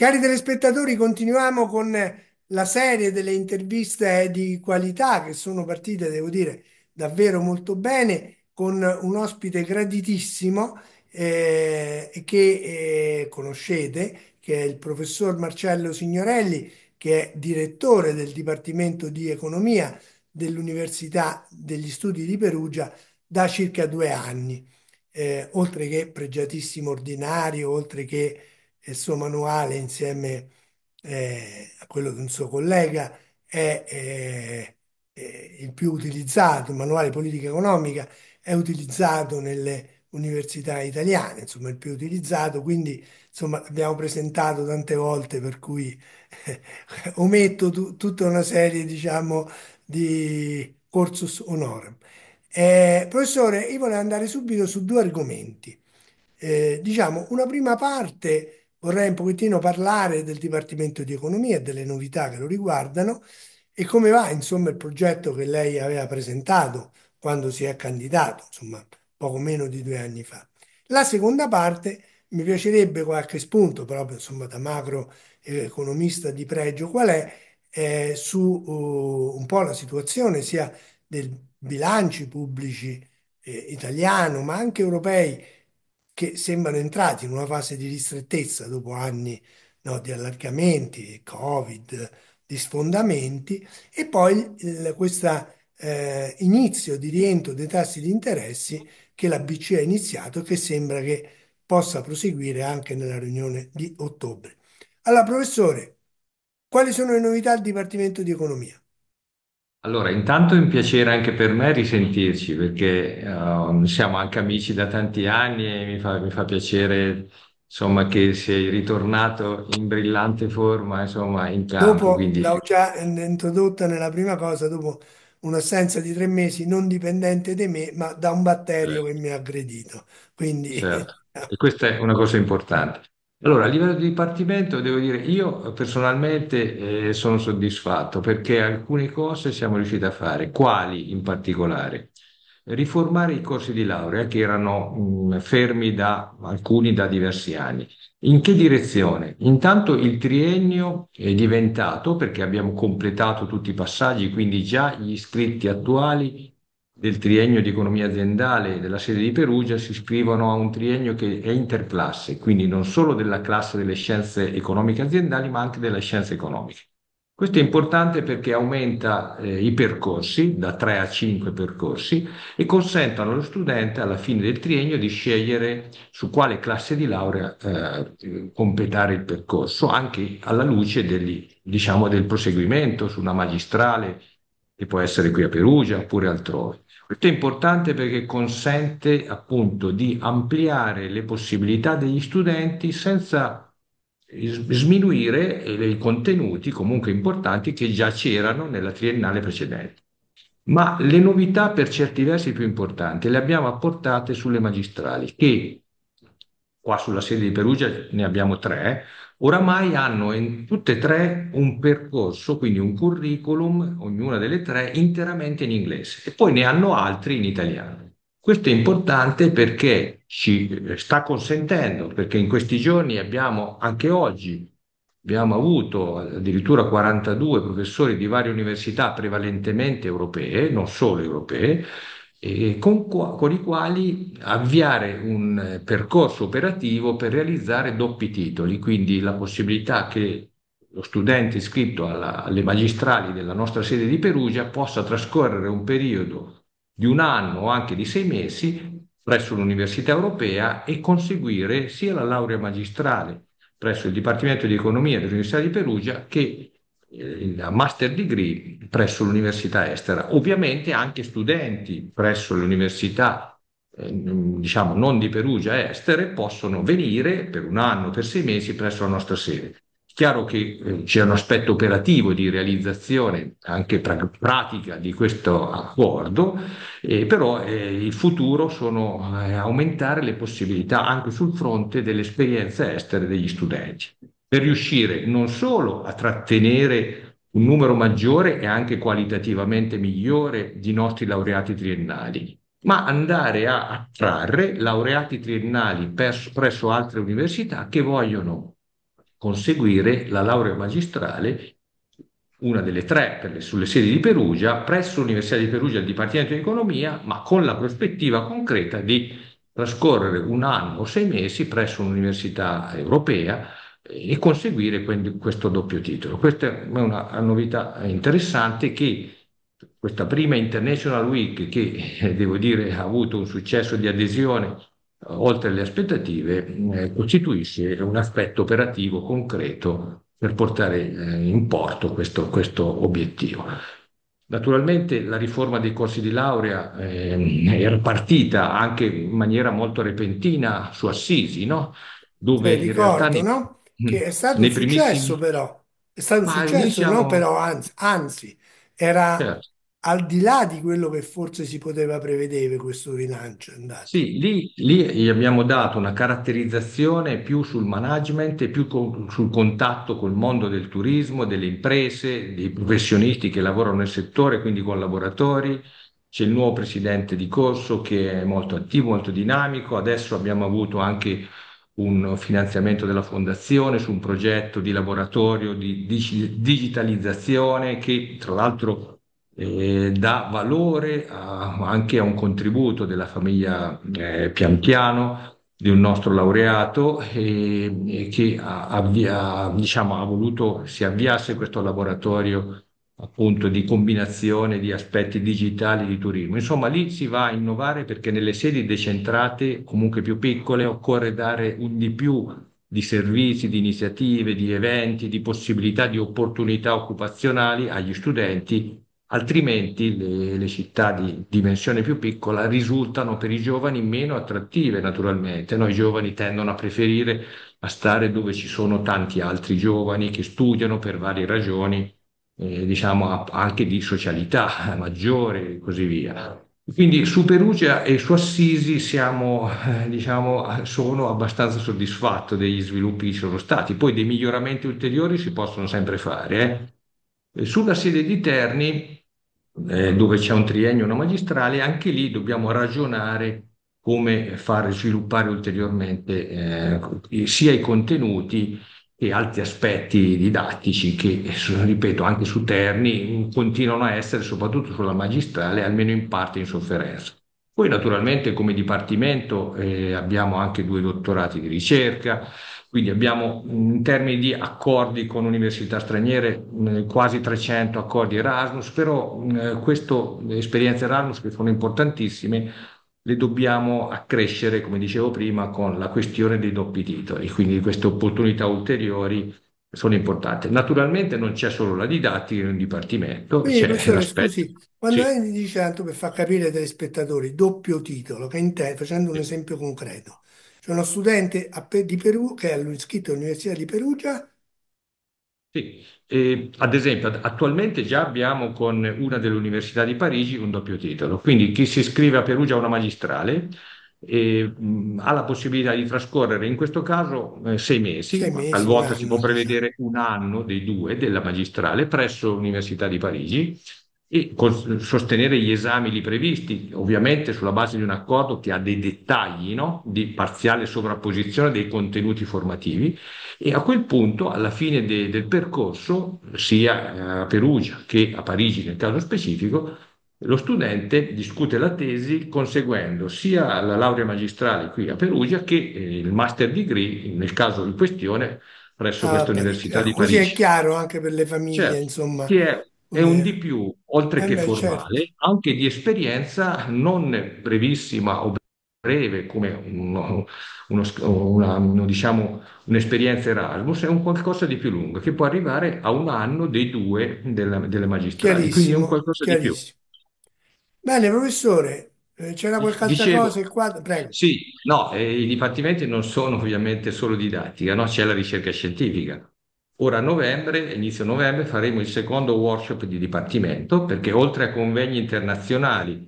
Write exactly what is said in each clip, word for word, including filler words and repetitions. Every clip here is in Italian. Cari telespettatori, continuiamo con la serie delle interviste di qualità che sono partite, devo dire, davvero molto bene, con un ospite graditissimo eh, che eh, conoscete, che è il professor Marcello Signorelli, che è direttore del Dipartimento di Economia dell'Università degli Studi di Perugia da circa due anni, eh, oltre che pregiatissimo ordinario, oltre che il suo manuale insieme eh, a quello di un suo collega è eh, eh, il più utilizzato, il manuale politica economica è utilizzato nelle università italiane, insomma il più utilizzato, quindi insomma abbiamo presentato tante volte, per cui eh, ometto tu, tutta una serie, diciamo, di cursus honorum. Eh, professore, io volevo andare subito su due argomenti. Eh, diciamo, una prima parte vorrei un pochettino parlare del Dipartimento di Economia e delle novità che lo riguardano e come va, insomma, il progetto che lei aveva presentato quando si è candidato, insomma, poco meno di due anni fa. La seconda parte mi piacerebbe qualche spunto, proprio insomma, da macro economista di pregio qual è, eh, su uh, un po' la situazione sia dei bilanci pubblici eh, italiano, ma anche europei, che sembrano entrati in una fase di ristrettezza dopo anni, no, di allargamenti, Covid, di sfondamenti, e poi questo eh, inizio di rientro dei tassi di interessi che la B C E ha iniziato e che sembra che possa proseguire anche nella riunione di ottobre. Allora, professore, quali sono le novità del Dipartimento di Economia? Allora, intanto è un piacere anche per me risentirci, perché uh, siamo anche amici da tanti anni e mi fa, mi fa piacere, insomma, che sei ritornato in brillante forma, insomma, in campo. Dopo, quindi... l'ho già introdotta nella prima cosa, dopo un'assenza di tre mesi non dipendente da me, ma da un batterio, certo, che mi ha aggredito. Quindi... certo. E questa è una cosa importante. Allora, a livello di dipartimento, devo dire, io personalmente eh, sono soddisfatto perché alcune cose siamo riusciti a fare. Quali in particolare? Riformare i corsi di laurea che erano mh, fermi da alcuni da diversi anni. In che direzione? Intanto il triennio è diventato, perché abbiamo completato tutti i passaggi, quindi già gli iscritti attuali del triennio di economia aziendale della sede di Perugia si iscrivono a un triennio che è interclasse, quindi non solo della classe delle scienze economiche aziendali, ma anche delle scienze economiche. Questo è importante perché aumenta eh, i percorsi, da tre a cinque percorsi, e consente allo studente alla fine del triennio di scegliere su quale classe di laurea eh, completare il percorso, anche alla luce degli, diciamo, del proseguimento su una magistrale, che può essere qui a Perugia oppure altrove. Questo è importante perché consente appunto di ampliare le possibilità degli studenti senza sminuire i contenuti comunque importanti che già c'erano nella triennale precedente. Ma le novità per certi versi più importanti le abbiamo apportate sulle magistrali, che qua sulla sede di Perugia ne abbiamo tre. Oramai hanno in tutte e tre un percorso, quindi un curriculum, ognuna delle tre, interamente in inglese, e poi ne hanno altri in italiano. Questo è importante perché ci sta consentendo, perché in questi giorni abbiamo, anche oggi, abbiamo avuto addirittura quarantadue professori di varie università prevalentemente europee, non solo europee, e con, con i quali avviare un percorso operativo per realizzare doppi titoli, quindi la possibilità che lo studente iscritto alla, alle magistrali della nostra sede di Perugia possa trascorrere un periodo di un anno o anche di sei mesi presso l'Università Europea e conseguire sia la laurea magistrale presso il Dipartimento di Economia dell'Università di Perugia che il master degree presso l'università estera. Ovviamente anche studenti presso le università, eh, diciamo, non di Perugia, estere, possono venire per un anno, per sei mesi presso la nostra sede. Chiaro che eh, c'è un aspetto operativo di realizzazione anche pra pratica di questo accordo, eh, però eh, il futuro sono eh, aumentare le possibilità anche sul fronte dell'esperienza estere degli studenti, per riuscire non solo a trattenere un numero maggiore e anche qualitativamente migliore di nostri laureati triennali, ma andare a attrarre laureati triennali presso, presso altre università che vogliono conseguire la laurea magistrale, una delle tre per le, sulle sedi di Perugia, presso l'Università di Perugia al Dipartimento di Economia, ma con la prospettiva concreta di trascorrere un anno o sei mesi presso un'università europea e conseguire quindi questo doppio titolo. Questa è una novità interessante, che questa prima International Week, che devo dire ha avuto un successo di adesione oltre le aspettative, costituisce un aspetto operativo concreto per portare in porto questo, questo obiettivo. Naturalmente la riforma dei corsi di laurea eh, era partita anche in maniera molto repentina su Assisi, no? Dove eh, in ricordo, realtà no? Che è stato un successo, però, è stato un ma successo, diciamo... no? Però anzi, anzi era certo. Al di là di quello che forse si poteva prevedere questo rilancio. Andate. Sì, lì, lì gli abbiamo dato una caratterizzazione più sul management e più con, sul contatto col mondo del turismo, delle imprese, dei professionisti che lavorano nel settore, quindi collaboratori. C'è il nuovo presidente di corso che è molto attivo, molto dinamico. Adesso abbiamo avuto anche un finanziamento della fondazione su un progetto di laboratorio di digitalizzazione che tra l'altro eh, dà valore a, anche a un contributo della famiglia eh, Pian Piano, di un nostro laureato e, e che ha, avvia, diciamo, ha voluto si avviasse questo laboratorio appunto di combinazione di aspetti digitali di turismo. Insomma, lì si va a innovare perché nelle sedi decentrate, comunque più piccole, occorre dare un di più di servizi, di iniziative, di eventi, di possibilità, di opportunità occupazionali agli studenti, altrimenti le, le città di dimensione più piccola risultano per i giovani meno attrattive naturalmente. Noi giovani tendono a preferire a stare dove ci sono tanti altri giovani che studiano per varie ragioni, Eh, diciamo anche di socialità maggiore e così via. Quindi su Perugia e su Assisi siamo, eh, diciamo, sono abbastanza soddisfatto degli sviluppi che sono stati, poi dei miglioramenti ulteriori si possono sempre fare. Eh. Sulla sede di Terni, eh, dove c'è un triennio e una magistrale, anche lì dobbiamo ragionare come far sviluppare ulteriormente eh, sia i contenuti e altri aspetti didattici che, ripeto, anche su Terni continuano a essere, soprattutto sulla magistrale, almeno in parte in sofferenza. Poi naturalmente come dipartimento eh, abbiamo anche due dottorati di ricerca, quindi abbiamo in termini di accordi con università straniere mh, quasi trecento accordi Erasmus, però mh, questo, le esperienze Erasmus che sono importantissime, le dobbiamo accrescere, come dicevo prima, con la questione dei doppi titoli, quindi queste opportunità ulteriori sono importanti. Naturalmente non c'è solo la didattica in un dipartimento. Quindi, professore, scusi, quando sì. Lei mi dice, tanto per far capire ai telespettatori, doppio titolo, che intendo, facendo un sì. esempio concreto, c'è uno studente di Perù che è iscritto all'Università di Perugia. Sì, eh, ad esempio attualmente già abbiamo con una dell'Università di Parigi un doppio titolo, quindi chi si iscrive a Perugia a una magistrale eh, mh, ha la possibilità di trascorrere in questo caso eh, sei mesi, sei mesi talvolta si può prevedere un anno dei due della magistrale presso l'Università di Parigi e con, sostenere gli esami lì previsti, ovviamente sulla base di un accordo che ha dei dettagli, no? Di parziale sovrapposizione dei contenuti formativi. E a quel punto, alla fine de, del percorso, sia a Perugia che a Parigi nel caso specifico, lo studente discute la tesi conseguendo sia la laurea magistrale qui a Perugia che il master degree, nel caso di questione, presso ah, questa università di Parigi. Così è chiaro anche per le famiglie, certo, insomma. Che è, è un di più, oltre eh che beh, formale, certo. Anche di esperienza non brevissima o breve come uno, uno, una, uno, diciamo, un'esperienza Erasmus, è un qualcosa di più lungo che può arrivare a un anno dei due della, delle magistrali, quindi è un qualcosa di più. Bene, professore, c'era qualche altra cosa? Quadro... Prego. Sì, no, eh, i dipartimenti non sono ovviamente solo didattica, no? C'è la ricerca scientifica. Ora a novembre, inizio novembre, faremo il secondo workshop di dipartimento, perché oltre a convegni internazionali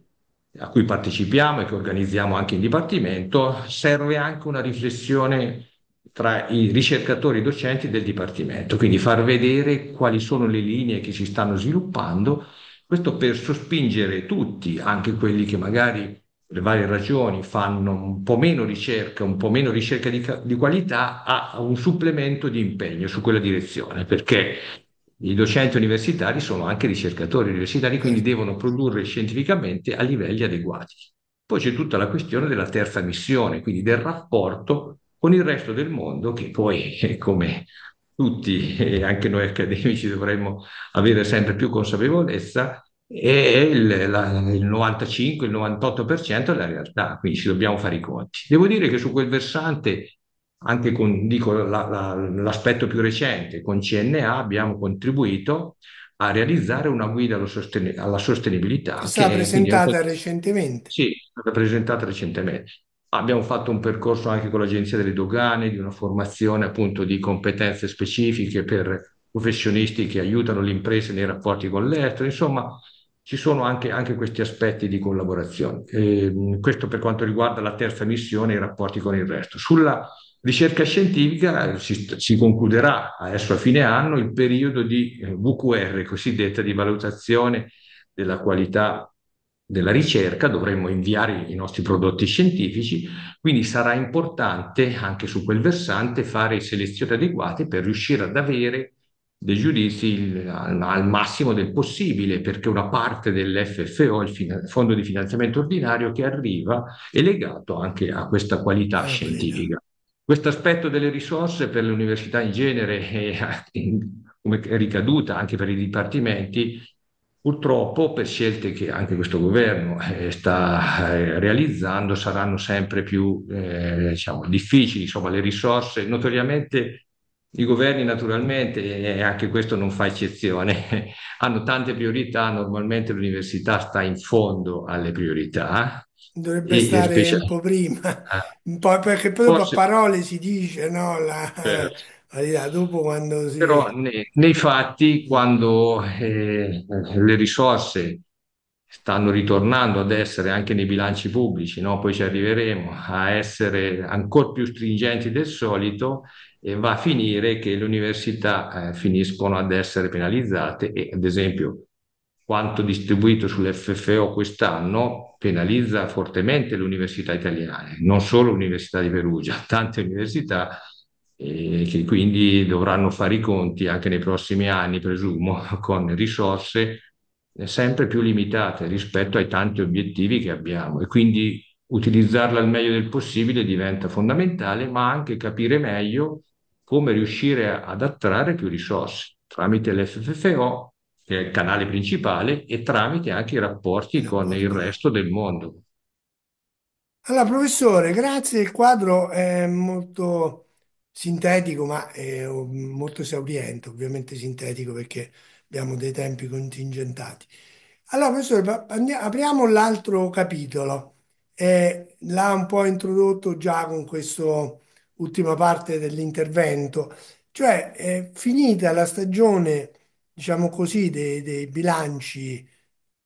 a cui partecipiamo e che organizziamo anche in dipartimento, serve anche una riflessione tra i ricercatori e i docenti del dipartimento, quindi far vedere quali sono le linee che si stanno sviluppando, questo per sospingere tutti, anche quelli che magari le varie ragioni, fanno un po' meno ricerca, un po' meno ricerca di, di qualità, ha un supplemento di impegno su quella direzione, perché i docenti universitari sono anche ricercatori universitari, quindi devono produrre scientificamente a livelli adeguati. Poi c'è tutta la questione della terza missione, quindi del rapporto con il resto del mondo, che poi, come tutti, e anche noi accademici, dovremmo avere sempre più consapevolezza, e il, la, il novantacinque, il novantotto per cento è la realtà, quindi ci dobbiamo fare i conti. Devo dire che su quel versante, anche con dico, la, la, l'aspetto più recente, con C N A abbiamo contribuito a realizzare una guida allo sostene, alla sostenibilità. È stata presentata recentemente. Sì, è stata presentata recentemente. Abbiamo fatto un percorso anche con l'Agenzia delle Dogane, di una formazione appunto di competenze specifiche per professionisti che aiutano le imprese nei rapporti con l'estero, insomma. Ci sono anche, anche questi aspetti di collaborazione. Eh, questo per quanto riguarda la terza missione e i rapporti con il resto. Sulla ricerca scientifica eh, si, si concluderà adesso a fine anno il periodo di eh, V Q R, cosiddetta di valutazione della qualità della ricerca. Dovremmo inviare i nostri prodotti scientifici, quindi sarà importante anche su quel versante fare selezioni adeguate per riuscire ad avere dei giudizi il, al, al massimo del possibile, perché una parte dell'F F O, il fin- fondo di finanziamento ordinario che arriva, è legato anche a questa qualità scientifica. Questo aspetto delle risorse per le università in genere, è, come ricaduta anche per i dipartimenti, purtroppo per scelte che anche questo governo eh, sta eh, realizzando, saranno sempre più eh, diciamo, difficili. Insomma, le risorse notoriamente... I governi naturalmente, e anche questo non fa eccezione, hanno tante priorità, normalmente l'università sta in fondo alle priorità. Dovrebbe e, stare specie... un po' prima, un po' perché poi Forse... a parole si dice, no? La... Certo. La... Dopo quando si... Però nei, nei fatti, quando eh, le risorse stanno ritornando ad essere anche nei bilanci pubblici, no? Poi ci arriveremo a essere ancora più stringenti del solito, e va a finire che le università eh, finiscono ad essere penalizzate e, ad esempio, quanto distribuito sull'F F O quest'anno penalizza fortemente le università italiane, non solo l'Università di Perugia, tante università eh, che quindi dovranno fare i conti anche nei prossimi anni, presumo, con risorse sempre più limitate rispetto ai tanti obiettivi che abbiamo, e quindi utilizzarla al meglio del possibile diventa fondamentale, ma anche capire meglio come riuscire ad attrarre più risorse tramite l'F F O, che è il canale principale, e tramite anche i rapporti con il resto del mondo. Allora, professore, grazie, il quadro è molto sintetico, ma è molto esauriente, ovviamente sintetico perché abbiamo dei tempi contingentati. Allora, professore, andiamo, apriamo l'altro capitolo. Eh, l'ha un po' introdotto già con questa ultima parte dell'intervento, cioè è finita la stagione, diciamo così, dei, dei bilanci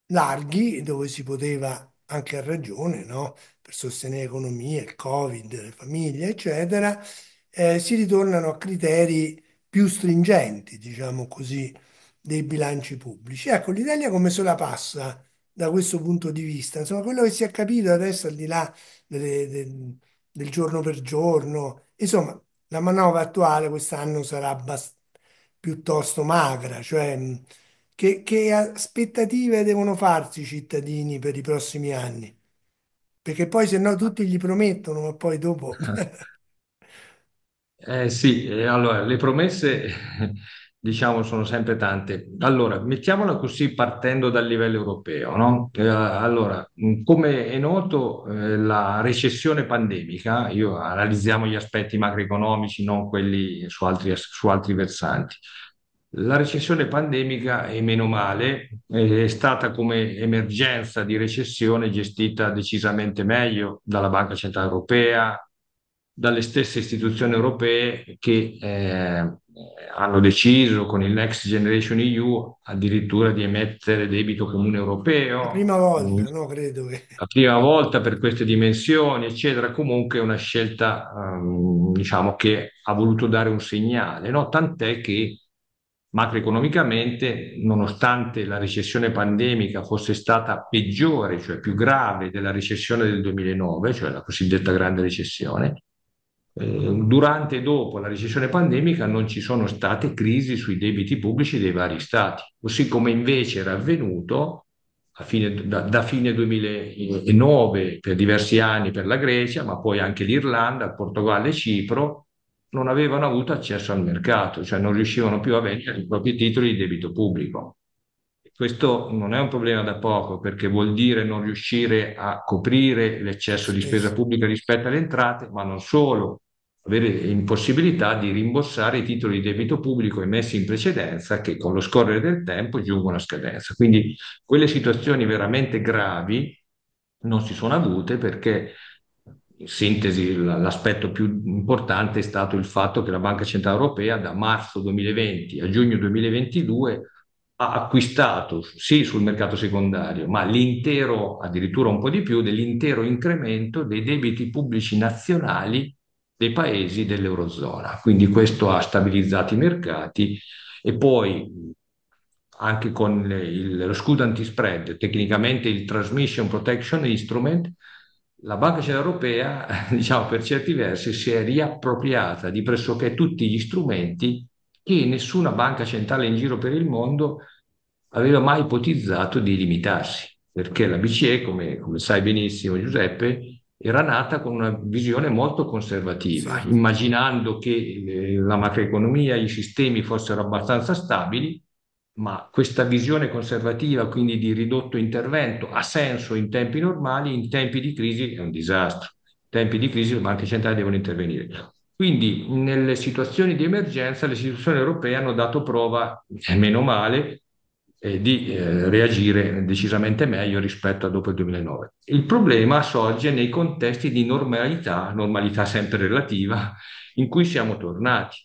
larghi, dove si poteva, anche a ragione, no? Per sostenere l'economia, il Covid, le famiglie, eccetera, eh, si ritornano a criteri più stringenti, diciamo così, dei bilanci pubblici. Ecco, l'Italia come se la passa da questo punto di vista? Insomma, quello che si è capito adesso, al di là delle, del, del giorno per giorno, insomma, la manovra attuale quest'anno sarà bast- piuttosto magra, cioè che, che aspettative devono farsi i cittadini per i prossimi anni? Perché poi se no tutti gli promettono, ma poi dopo... eh sì, allora, le promesse... diciamo sono sempre tante. Allora, mettiamola così partendo dal livello europeo, no? Eh, allora, come è noto, eh, la recessione pandemica, io analizziamo gli aspetti macroeconomici, non quelli su altri, su altri versanti. La recessione pandemica, e meno male, è stata come emergenza di recessione gestita decisamente meglio dalla Banca Centrale Europea, dalle stesse istituzioni europee che... Eh, hanno deciso con il Next Generation E U addirittura di emettere debito comune europeo. La prima volta, no? Credo che... La prima volta per queste dimensioni, eccetera. Comunque è una scelta, um, diciamo, che ha voluto dare un segnale, no? Tant'è che macroeconomicamente, nonostante la recessione pandemica fosse stata peggiore, cioè più grave della recessione del duemilanove, cioè la cosiddetta grande recessione, eh, durante e dopo la recessione pandemica non ci sono state crisi sui debiti pubblici dei vari stati, così come invece era avvenuto a fine, da, da fine duemilanove per diversi anni per la Grecia, ma poi anche l'Irlanda, il Portogallo e Cipro non avevano avuto accesso al mercato, cioè non riuscivano più a vendere i propri titoli di debito pubblico. Questo non è un problema da poco, perché vuol dire non riuscire a coprire l'eccesso di spesa pubblica rispetto alle entrate, ma non solo, avere impossibilità di rimborsare i titoli di debito pubblico emessi in precedenza, che con lo scorrere del tempo giungono a scadenza. Quindi quelle situazioni veramente gravi non si sono avute, perché in sintesi l'aspetto più importante è stato il fatto che la Banca Centrale Europea da marzo duemilaventi a giugno duemilaventidue ha acquistato sì sul mercato secondario, ma l'intero, addirittura un po' di più, dell'intero incremento dei debiti pubblici nazionali dei paesi dell'Eurozona. Quindi questo ha stabilizzato i mercati, e poi anche con il, lo scudo antispread, tecnicamente il transmission protection instrument, la Banca Centrale Europea, diciamo, per certi versi si è riappropriata di pressoché tutti gli strumenti che nessuna banca centrale in giro per il mondo aveva mai ipotizzato di limitarsi, perché la B C E, come, come sai benissimo Giuseppe, era nata con una visione molto conservativa, immaginando che la macroeconomia e i sistemi fossero abbastanza stabili, ma questa visione conservativa, quindi di ridotto intervento, ha senso in tempi normali, in tempi di crisi è un disastro. In tempi di crisi le banche centrali devono intervenire. Quindi nelle situazioni di emergenza le istituzioni europee hanno dato prova, meno male, eh, di eh, reagire decisamente meglio rispetto a dopo il duemilanove. Il problema sorge nei contesti di normalità, normalità sempre relativa, in cui siamo tornati,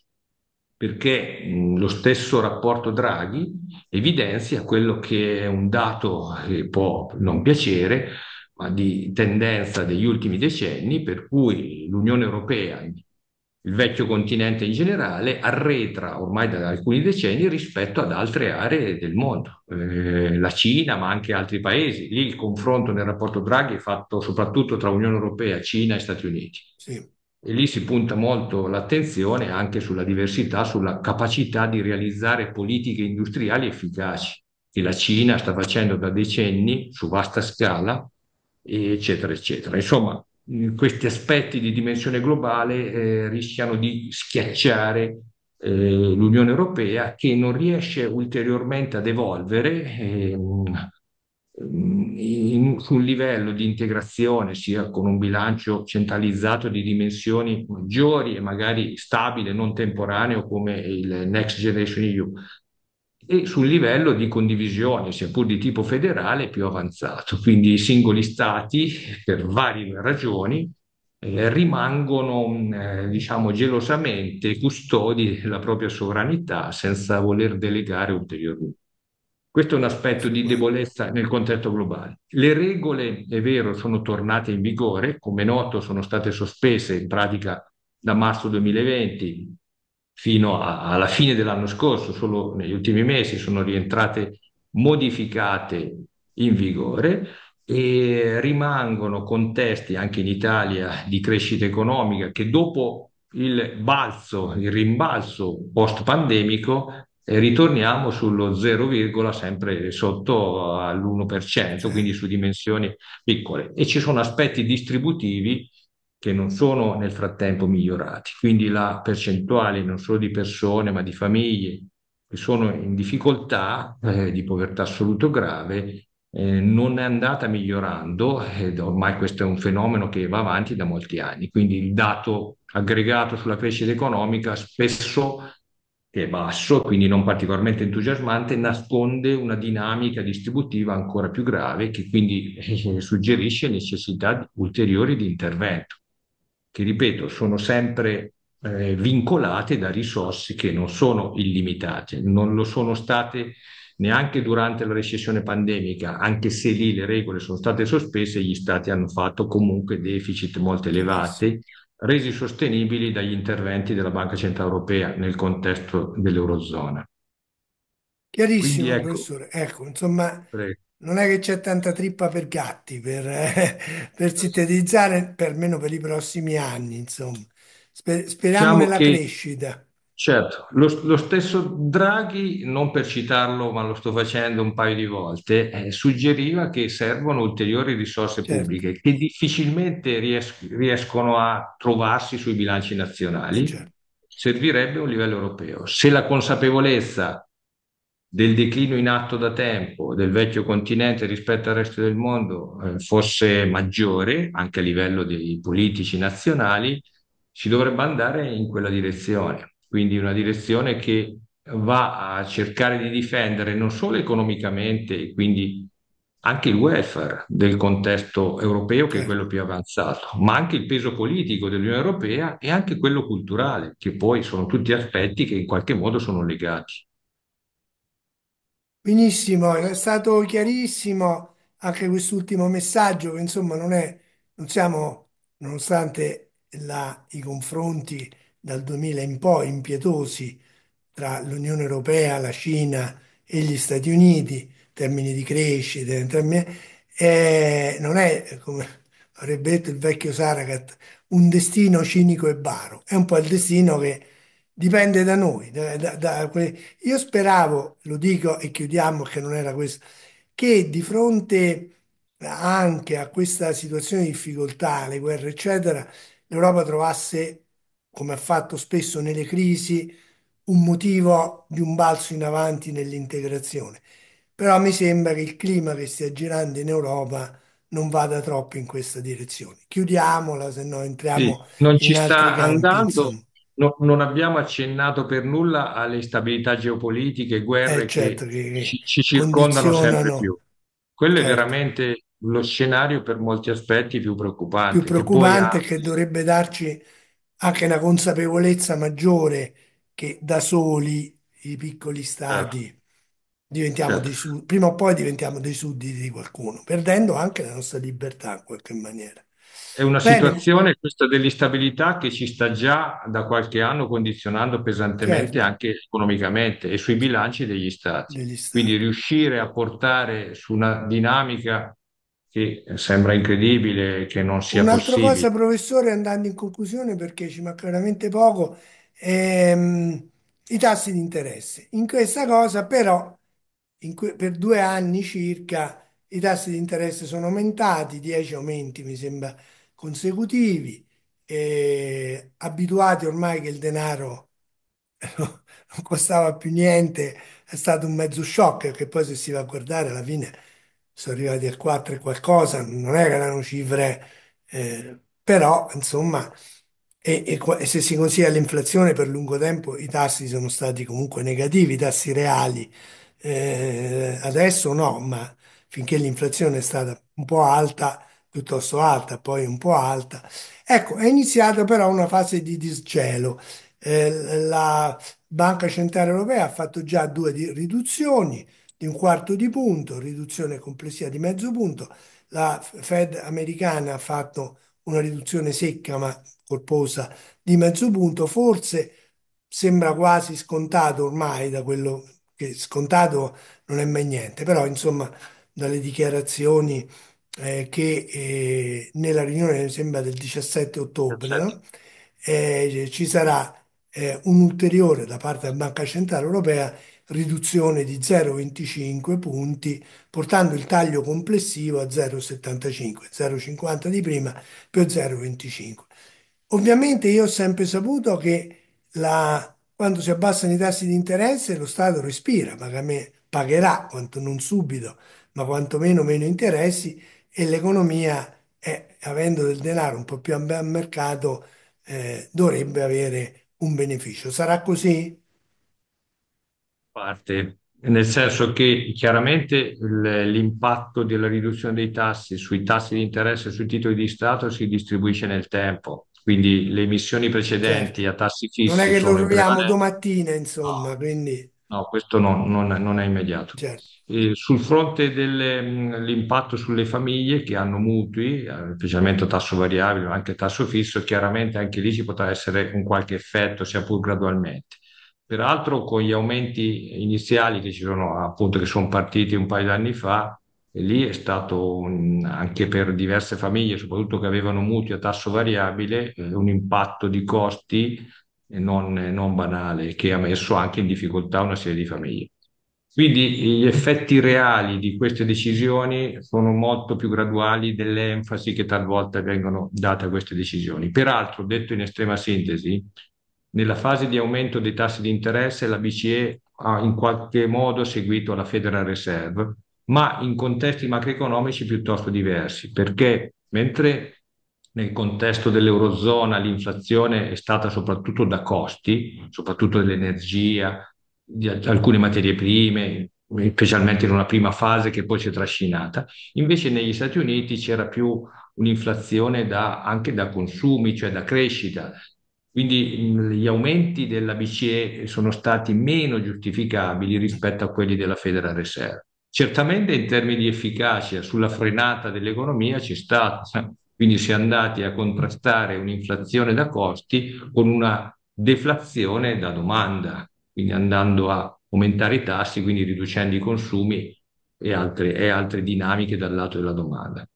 perché lo stesso rapporto Draghi evidenzia quello che è un dato che può non piacere, ma di tendenza degli ultimi decenni, per cui l'Unione Europea, il vecchio continente in generale, arretra ormai da alcuni decenni rispetto ad altre aree del mondo, eh, la Cina, ma anche altri paesi. Lì il confronto nel rapporto Draghi è fatto soprattutto tra Unione Europea, Cina e Stati Uniti. Sì. E lì si punta molto l'attenzione anche sulla diversità, sulla capacità di realizzare politiche industriali efficaci, che la Cina sta facendo da decenni su vasta scala, eccetera, eccetera. Insomma, questi aspetti di dimensione globale eh, rischiano di schiacciare eh, l'Unione Europea, che non riesce ulteriormente ad evolvere eh, In, su un livello di integrazione, sia con un bilancio centralizzato di dimensioni maggiori e magari stabile, non temporaneo, come il Next Generation E U, e sul livello di condivisione, sia pur di tipo federale, più avanzato. Quindi i singoli stati, per varie ragioni, eh, rimangono eh, diciamo gelosamente custodi della propria sovranità senza voler delegare ulteriormente. Questo è un aspetto di debolezza nel contesto globale. Le regole, è vero, sono tornate in vigore, come noto sono state sospese in pratica da marzo duemilaventi fino a, alla fine dell'anno scorso, solo negli ultimi mesi sono rientrate modificate in vigore, e rimangono contesti anche in Italia di crescita economica che dopo il balzo, il rimbalzo post-pandemico, e ritorniamo sullo zero, sempre sotto all'uno per cento, quindi su dimensioni piccole, e ci sono aspetti distributivi che non sono nel frattempo migliorati, quindi la percentuale non solo di persone ma di famiglie che sono in difficoltà eh, di povertà assoluto grave eh, non è andata migliorando, ed ormai questo è un fenomeno che va avanti da molti anni. Quindi il dato aggregato sulla crescita economica spesso, che è basso, quindi non particolarmente entusiasmante, nasconde una dinamica distributiva ancora più grave, che quindi eh, suggerisce necessità ulteriori di intervento, che, ripeto, sono sempre eh, vincolate da risorse che non sono illimitate, non lo sono state neanche durante la recessione pandemica, anche se lì le regole sono state sospese e gli stati hanno fatto comunque deficit molto elevati, resi sostenibili dagli interventi della Banca Centrale Europea nel contesto dell'Eurozona. Chiarissimo, Quindi ecco, professore. Ecco, insomma, prego. non è che c'è tanta trippa per gatti per, eh, per sintetizzare, perlomeno per i prossimi anni, insomma. Sper- speriamo Diciamo nella che crescita. Certo, lo, lo stesso Draghi, non per citarlo, ma lo sto facendo un paio di volte, eh, suggeriva che servono ulteriori risorse Certo, pubbliche che difficilmente ries- riescono a trovarsi sui bilanci eh, nazionali. certo. Servirebbe un livello europeo. Se la consapevolezza del declino in atto da tempo del vecchio continente rispetto al resto del mondo, eh, fosse maggiore anche a livello dei politici nazionali, si dovrebbe andare in quella direzione, quindi una direzione che va a cercare di difendere non solo economicamente, e quindi anche il welfare del contesto europeo, che è Certo. quello più avanzato, ma anche il peso politico dell'Unione Europea e anche quello culturale, che poi sono tutti aspetti che in qualche modo sono legati. Benissimo, è stato chiarissimo anche quest'ultimo messaggio, che insomma non è, non siamo, nonostante la- i confronti dal duemila in poi impietosi tra l'Unione Europea, la Cina e gli Stati Uniti, in termini di crescita, in termini- eh, non è, come avrebbe detto il vecchio Saragat, un destino cinico e baro, è un po' il destino che dipende da noi, da- da- da que- io speravo, lo dico e chiudiamo, che non era questo, che di fronte anche a questa situazione di difficoltà, le guerre, eccetera, l'Europa trovasse, come ha fatto spesso nelle crisi, un motivo di un balzo in avanti nell'integrazione. Però mi sembra che il clima che stia girando in Europa non vada troppo in questa direzione. Chiudiamola, se no Sì, entriamo non ci in altri sta campi, andando, insomma. no- non abbiamo accennato per nulla alle instabilità geopolitiche, Eh, guerre certo che che, che ci, ci circondano sempre condizionano, più. Quello è certo. veramente lo scenario per molti aspetti più Più preoccupante, che poi preoccupante è ha... che dovrebbe darci anche una consapevolezza maggiore che da soli i piccoli Certo, stati diventiamo certo. dei su- prima o poi diventiamo dei sudditi di qualcuno, perdendo anche la nostra libertà in qualche maniera. È una Bene, situazione, questa dell'instabilità, che ci sta già da qualche anno condizionando pesantemente certo, anche economicamente e sui bilanci degli stati. degli Quindi stati. riuscire a portare su una dinamica che sembra incredibile che non sia Un'altra cosa, possibile. professore, andando in conclusione perché ci manca veramente poco, ehm, i tassi di interesse. In questa cosa però, in que- per due anni circa, i tassi di interesse sono aumentati, dieci aumenti mi sembra consecutivi, eh, abituati ormai che il denaro non costava più niente, è stato un mezzo shock che poi se si va a guardare alla fine sono arrivati al quattro e qualcosa, non è che erano cifre, eh, però insomma, e, e qua- e se si considera l'inflazione per lungo tempo i tassi sono stati comunque negativi, i tassi reali, eh, adesso no, ma finché l'inflazione è stata un po' alta, piuttosto alta, poi un po' alta, ecco, è iniziata però una fase di disgelo. Eh, la Banca Centrale Europea ha fatto già due di- riduzioni di un quarto di punto, riduzione complessiva di mezzo punto. La Fed americana ha fatto una riduzione secca ma corposa di mezzo punto, forse sembra quasi scontato ormai da quello che scontato non è mai niente, però insomma dalle dichiarazioni eh, che eh, nella riunione mi sembra del diciassette ottobre, Certo. no? Eh, ci sarà eh, un'ulteriore da parte della Banca Centrale Europea riduzione di zero virgola venticinque punti, portando il taglio complessivo a zero virgola settantacinque, zero virgola cinquanta di prima più zero virgola venticinque. Ovviamente io ho sempre saputo che la- quando si abbassano i tassi di interesse lo Stato respira, paga me- pagherà, quanto non subito, ma quantomeno meno interessi e l'economia, eh, avendo del denaro un po' più a a mercato, eh, dovrebbe avere un beneficio. Sarà così? Parte, nel senso che chiaramente il- l'impatto della riduzione dei tassi sui tassi di interesse sui titoli di Stato si distribuisce nel tempo, quindi le emissioni Certo. precedenti a tassi Non è fissi che lo sono in troviamo permanenza. domattina, insomma, No, quindi no, questo no- non, non è immediato. certo, Eh, sul fronte dell'impatto sulle famiglie che hanno mutui, eh, specialmente a tasso variabile, ma anche a tasso fisso, chiaramente anche lì ci potrà essere un qualche effetto, sia pur gradualmente. peraltro con gli aumenti iniziali che ci sono, appunto, che sono partiti un paio di anni fa, e lì è stato un, anche per diverse famiglie, soprattutto che avevano mutui a tasso variabile, eh, un impatto di costi non, non banale, che ha messo anche in difficoltà una serie di famiglie. Quindi gli effetti reali di queste decisioni sono molto più graduali dell'enfasi che talvolta vengono date a queste decisioni. Peraltro, detto in estrema sintesi, nella fase di aumento dei tassi di interesse la B C E ha in qualche modo seguito la Federal Reserve, ma in contesti macroeconomici piuttosto diversi, perché mentre nel contesto dell'Eurozona l'inflazione è stata soprattutto da costi, soprattutto dell'energia, di alcune materie prime, specialmente in una prima fase che poi si è trascinata. Invece negli Stati Uniti c'era più un'inflazione da, anche da consumi, cioè da crescita. Quindi gli aumenti della B C E sono stati meno giustificabili rispetto a quelli della Federal Reserve. Certamente in termini di efficacia sulla frenata dell'economia c'è stata, quindi si è andati a contrastare un'inflazione da costi con una deflazione da domanda, quindi andando a aumentare i tassi, quindi riducendo i consumi e altre, e altre dinamiche dal lato della domanda.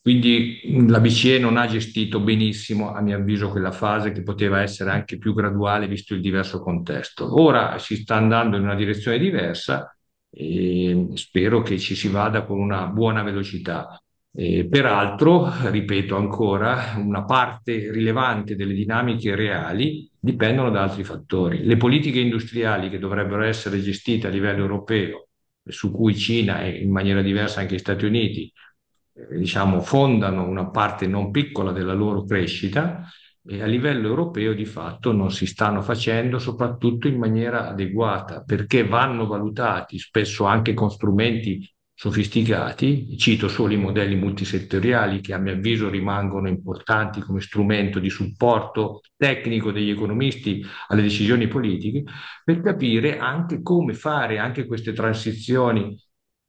Quindi la B C E non ha gestito benissimo, a mio avviso, quella fase che poteva essere anche più graduale visto il diverso contesto. Ora si sta andando in una direzione diversa e spero che ci si vada con una buona velocità. E peraltro, ripeto ancora, una parte rilevante delle dinamiche reali dipendono da altri fattori. Le politiche industriali che dovrebbero essere gestite a livello europeo, su cui Cina e in maniera diversa anche gli Stati Uniti, eh, diciamo, fondano una parte non piccola della loro crescita, e a livello europeo di fatto non si stanno facendo, soprattutto in maniera adeguata, perché vanno valutati spesso anche con strumenti sofisticati. Cito solo i modelli multisettoriali che a mio avviso rimangono importanti come strumento di supporto tecnico degli economisti alle decisioni politiche, per capire anche come fare anche queste transizioni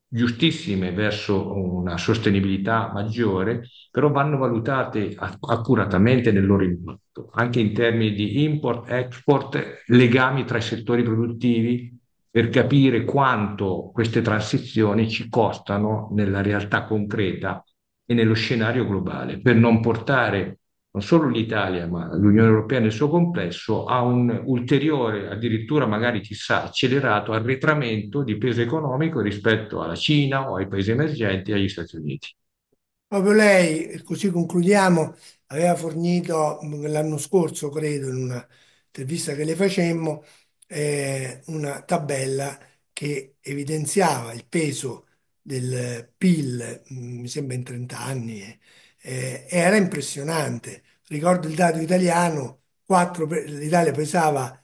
giustissime verso una sostenibilità maggiore, però vanno valutate accuratamente nel loro impatto, anche in termini di import-export, legami tra i settori produttivi, per capire quanto queste transizioni ci costano nella realtà concreta e nello scenario globale, per non portare non solo l'Italia ma l'Unione Europea nel suo complesso a un ulteriore, addirittura magari chissà, accelerato arretramento di peso economico rispetto alla Cina o ai paesi emergenti e agli Stati Uniti. Proprio lei, così concludiamo, aveva fornito l'anno scorso, credo, in una intervista che le facemmo, Eh, una tabella che evidenziava il peso del P I L, mi sembra in trenta anni, eh, era impressionante. Ricordo il dato italiano, quattro per, l'Italia pesava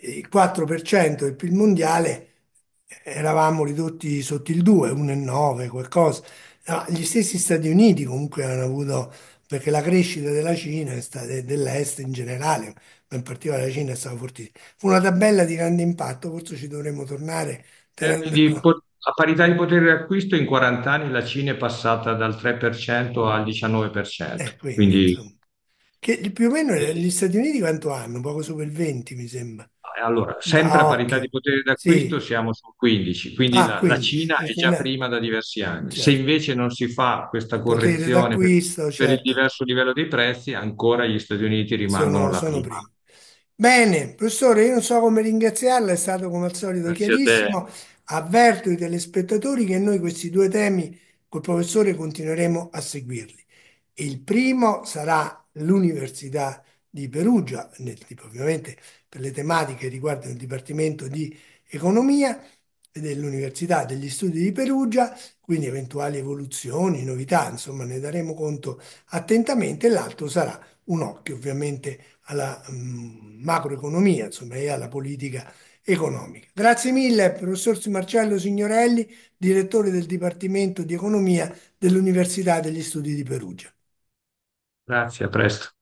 eh, il quattro per cento del P I L mondiale, eravamo ridotti sotto il due, uno virgola nove qualcosa. No, gli stessi Stati Uniti comunque hanno avuto, perché la crescita della Cina è stata, dell'est in generale, ma in particolare la Cina, è stata fortissima. Fu una tabella di grande impatto, forse ci dovremmo tornare. Tenendo... Di, a parità di potere d'acquisto in quaranta anni la Cina è passata dal tre per cento al diciannove per cento. Eh, quindi, quindi... Insomma, che più o meno gli Stati Uniti quanto hanno? Poco sopra il venti, mi sembra. Allora, sempre ah, a parità okay. di potere d'acquisto sì. siamo sul quindici, quindi, ah, la, quindici. La Cina è già prima da diversi anni. Certo. Se invece non si fa questa correzione per, certo. per il diverso livello dei prezzi, ancora gli Stati Uniti rimangono sono, la sono prima. prima. Bene, professore, io non so come ringraziarla, è stato come al solito Grazie chiarissimo. Avverto i telespettatori che noi questi due temi col professore continueremo a seguirli. Il primo sarà l'Università di Perugia, ovviamente per le tematiche che riguardano il Dipartimento di Economia dell'Università degli Studi di Perugia, quindi eventuali evoluzioni, novità, insomma ne daremo conto attentamente. L'altro sarà un occhio ovviamente alla mh, macroeconomia, insomma, e alla politica economica. Grazie mille, professor Marcello Signorelli, direttore del Dipartimento di Economia dell'Università degli Studi di Perugia. Grazie, a presto.